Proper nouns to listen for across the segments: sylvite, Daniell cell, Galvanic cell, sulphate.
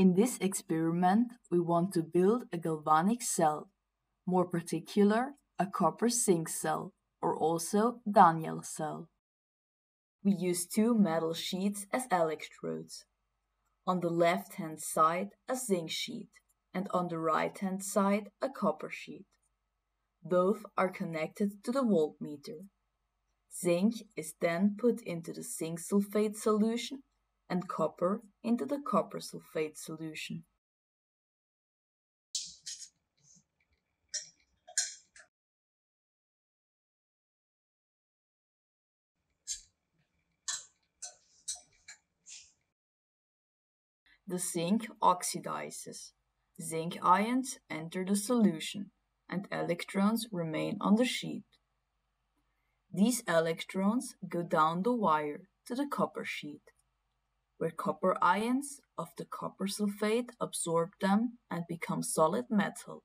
In this experiment, we want to build a galvanic cell, more particular, a copper zinc cell, or also Daniell cell. We use two metal sheets as electrodes. On the left-hand side, a zinc sheet, and on the right-hand side, a copper sheet. Both are connected to the voltmeter. Zinc is then put into the zinc sulfate solution and copper into the copper sulfate solution. The zinc oxidizes. Zinc ions enter the solution, and electrons remain on the sheet. These electrons go down the wire to the copper sheet, where copper ions of the copper sulfate absorb them and become solid metal.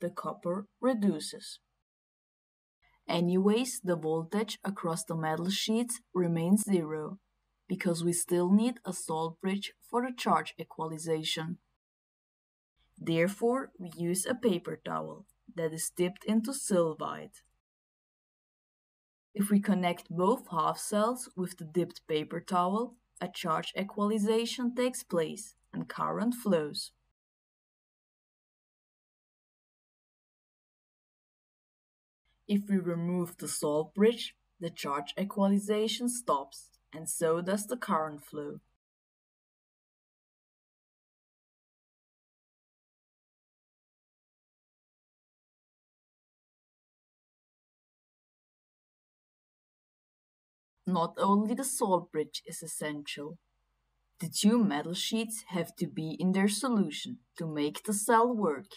The copper reduces. Anyways, the voltage across the metal sheets remains zero, because we still need a salt bridge for the charge equalization. Therefore, we use a paper towel that is dipped into sylvite. If we connect both half cells with the dipped paper towel, a charge equalization takes place and current flows. If we remove the salt bridge, the charge equalization stops, and so does the current flow. Not only the salt bridge is essential. The two metal sheets have to be in their solution to make the cell work.